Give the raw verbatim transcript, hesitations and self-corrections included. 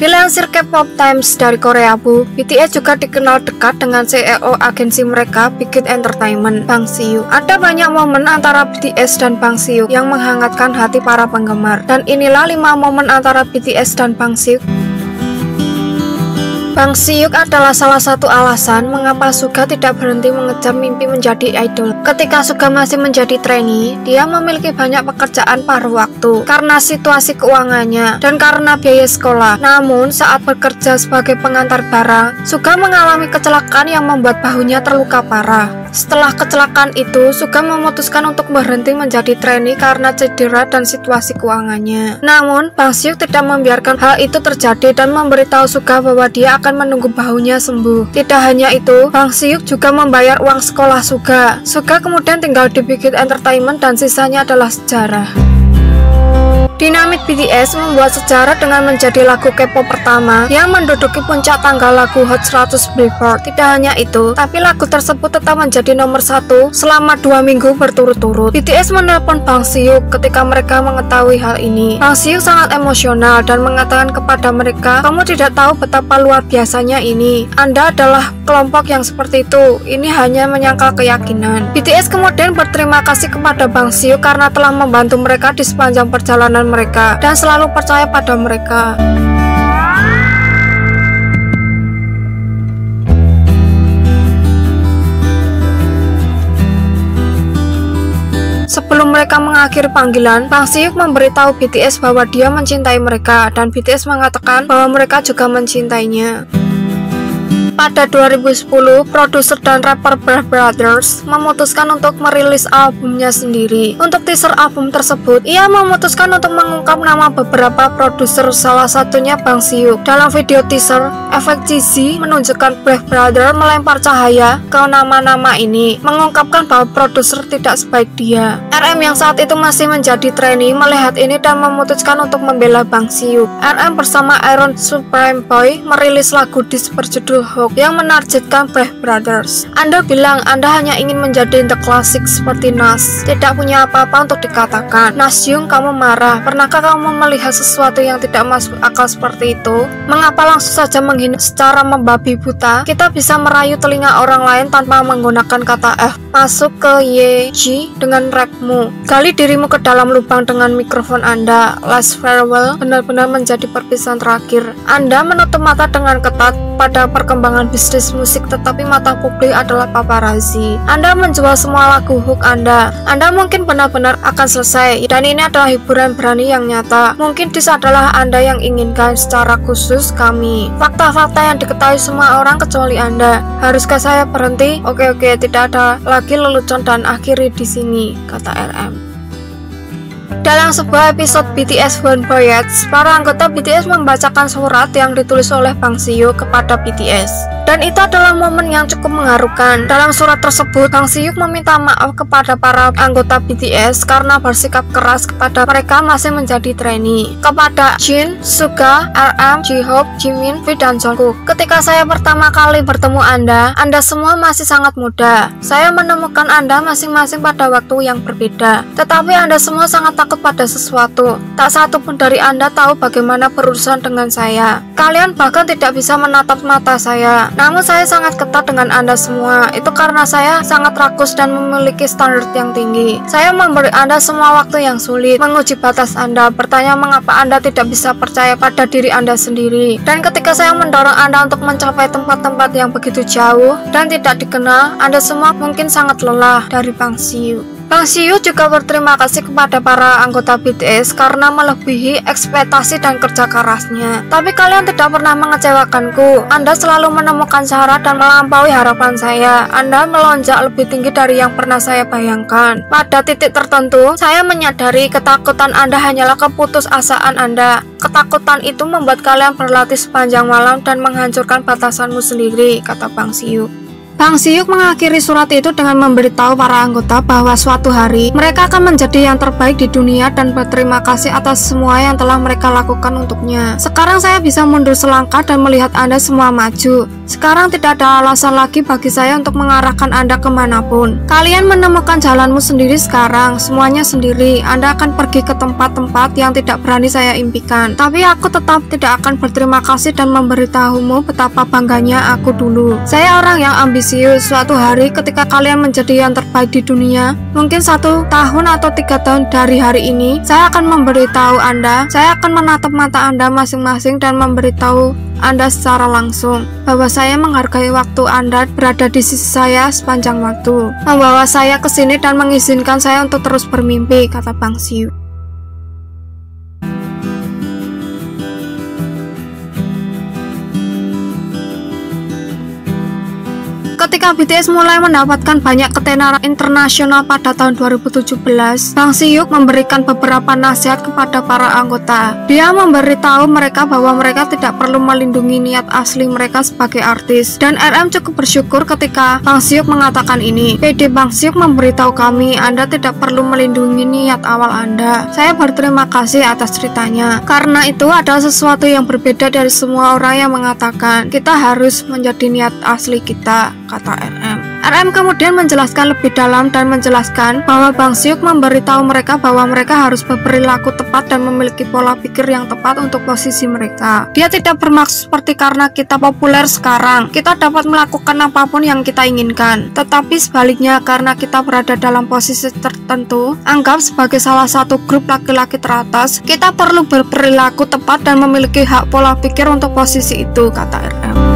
Dilansir Kpop Times dari Koreaboo, B T S juga dikenal dekat dengan C E O agensi mereka, Big Hit Entertainment, Bang Si Hyuk. Ada banyak momen antara B T S dan Bang Si Hyuk yang menghangatkan hati para penggemar. Dan inilah lima momen antara B T S dan Bang Si Hyuk. Bang Si Hyuk adalah salah satu alasan mengapa Suga tidak berhenti mengejar mimpi menjadi idol. Ketika Suga masih menjadi trainee, dia memiliki banyak pekerjaan paruh waktu karena situasi keuangannya dan karena biaya sekolah. Namun, saat bekerja sebagai pengantar barang, Suga mengalami kecelakaan yang membuat bahunya terluka parah. Setelah kecelakaan itu, Suga memutuskan untuk berhenti menjadi trainee karena cedera dan situasi keuangannya. Namun, Bang Si Hyuk tidak membiarkan hal itu terjadi dan memberitahu Suga bahwa dia akan menunggu bahunya sembuh. Tidak hanya itu, Bang Si Hyuk juga membayar uang sekolah Suga. Suga kemudian tinggal di Big Hit Entertainment dan sisanya adalah sejarah. Dynamite B T S membuat sejarah dengan menjadi lagu K-pop pertama yang menduduki puncak tangga lagu Hot seratus Billboard. Tidak hanya itu, tapi lagu tersebut tetap menjadi nomor satu selama dua minggu berturut-turut. B T S menelpon Bang Si Hyuk ketika mereka mengetahui hal ini. Bang Si Hyuk sangat emosional dan mengatakan kepada mereka, "Kamu tidak tahu betapa luar biasanya ini. Anda adalah kelompok yang seperti itu. Ini hanya menyangkal keyakinan." B T S kemudian berterima kasih kepada Bang Si Hyuk karena telah membantu mereka di sepanjang perjalanan mereka dan selalu percaya pada mereka. Sebelum mereka mengakhiri panggilan, Bang Si Hyuk memberitahu B T S bahwa dia mencintai mereka dan B T S mengatakan bahwa mereka juga mencintainya. Pada dua ribu sepuluh, produser dan rapper Brave Brothers memutuskan untuk merilis albumnya sendiri. Untuk teaser album tersebut, ia memutuskan untuk mengungkap nama beberapa produser, salah satunya Bang Si Hyuk. Dalam video teaser, efek cheesy menunjukkan Brave Brothers melempar cahaya ke nama-nama ini, mengungkapkan bahwa produser tidak sebaik dia. R M yang saat itu masih menjadi trainee melihat ini dan memutuskan untuk membela Bang Si Hyuk. R M bersama Iron Supreme Boy merilis lagu diss berjudul Hoax yang menargetkan Brave Brothers. Anda bilang Anda hanya ingin menjadi the classic seperti Nas, tidak punya apa-apa untuk dikatakan. Nas Yung, kamu marah. Pernahkah kamu melihat sesuatu yang tidak masuk akal seperti itu? Mengapa langsung saja menghina secara membabi buta? Kita bisa merayu telinga orang lain tanpa menggunakan kata F. Masuk ke Y G dengan rapmu. Gali dirimu ke dalam lubang dengan mikrofon Anda. Last farewell benar-benar menjadi perpisahan terakhir. Anda menutup mata dengan ketat pada perkembangan bisnis musik, tetapi mata publik adalah paparazzi. Anda menjual semua lagu hook Anda. Anda mungkin benar-benar akan selesai, dan ini adalah hiburan berani yang nyata. Mungkin this adalah Anda yang inginkan secara khusus kami. Fakta-fakta yang diketahui semua orang kecuali Anda. Haruskah saya berhenti? Oke oke, tidak ada lagi lelucon dan akhiri di sini, kata R M. Dalam sebuah episode B T S Bon Voyage, para anggota B T S membacakan surat yang ditulis oleh Bang Si Hyuk kepada B T S. Dan itu adalah momen yang cukup mengharukan. Dalam surat tersebut, Bang Si Hyuk meminta maaf kepada para anggota B T S karena bersikap keras kepada mereka masih menjadi trainee. Kepada Jin, Suga, R M, J-Hope, Jimin, V, dan Jungkook. "Ketika saya pertama kali bertemu Anda, Anda semua masih sangat muda. Saya menemukan Anda masing-masing pada waktu yang berbeda. Tetapi Anda semua sangat takut pada sesuatu. Tak satu pun dari Anda tahu bagaimana berurusan dengan saya. Kalian bahkan tidak bisa menatap mata saya. Namun saya sangat ketat dengan Anda semua. Itu karena saya sangat rakus dan memiliki standar yang tinggi. Saya memberi Anda semua waktu yang sulit, menguji batas Anda, bertanya mengapa Anda tidak bisa percaya pada diri Anda sendiri. Dan ketika saya mendorong Anda untuk mencapai tempat-tempat yang begitu jauh dan tidak dikenal, Anda semua mungkin sangat lelah." Dari Bang Si Hyuk. Bang Si Hyuk juga berterima kasih kepada para anggota B T S karena melebihi ekspektasi dan kerja kerasnya. "Tapi kalian tidak pernah mengecewakanku. Anda selalu menemukan cara dan melampaui harapan saya. Anda melonjak lebih tinggi dari yang pernah saya bayangkan. Pada titik tertentu, saya menyadari ketakutan Anda hanyalah keputusasaan Anda. Ketakutan itu membuat kalian berlatih sepanjang malam dan menghancurkan batasanmu sendiri," kata Bang Si Hyuk. Bang Si Hyuk mengakhiri surat itu dengan memberitahu para anggota bahwa suatu hari mereka akan menjadi yang terbaik di dunia dan berterima kasih atas semua yang telah mereka lakukan untuknya. "Sekarang saya bisa mundur selangkah dan melihat Anda semua maju. Sekarang tidak ada alasan lagi bagi saya untuk mengarahkan Anda kemanapun. Kalian menemukan jalanmu sendiri sekarang, semuanya sendiri. Anda akan pergi ke tempat-tempat yang tidak berani saya impikan. Tapi aku tetap tidak akan berterima kasih dan memberitahumu betapa bangganya aku dulu. Saya orang yang ambisius. Suatu hari ketika kalian menjadi yang terbaik di dunia, mungkin satu tahun atau tiga tahun dari hari ini, saya akan memberitahu Anda. Saya akan menatap mata Anda masing-masing dan memberitahu Anda secara langsung bahwa saya menghargai waktu Anda berada di sisi saya sepanjang waktu, membawa saya ke sini dan mengizinkan saya untuk terus bermimpi, kata Bang Si Hyuk. Ketika B T S mulai mendapatkan banyak ketenaran internasional pada tahun dua ribu tujuh belas, Bang Si Hyuk memberikan beberapa nasihat kepada para anggota. Dia memberitahu mereka bahwa mereka tidak perlu melindungi niat asli mereka sebagai artis. Dan R M cukup bersyukur ketika Bang Si Hyuk mengatakan ini. P D Bang Si Hyuk memberitahu kami, Anda tidak perlu melindungi niat awal Anda. Saya berterima kasih atas ceritanya. Karena itu adalah sesuatu yang berbeda dari semua orang yang mengatakan kita harus menjadi niat asli kita, kata R M. R M kemudian menjelaskan lebih dalam dan menjelaskan bahwa Bang Si Hyuk memberitahu mereka bahwa mereka harus berperilaku tepat dan memiliki pola pikir yang tepat untuk posisi mereka. Dia tidak bermaksud seperti karena kita populer sekarang, kita dapat melakukan apapun yang kita inginkan. Tetapi sebaliknya, karena kita berada dalam posisi tertentu, anggap sebagai salah satu grup laki-laki teratas, kita perlu berperilaku tepat dan memiliki hak pola pikir untuk posisi itu, kata R M.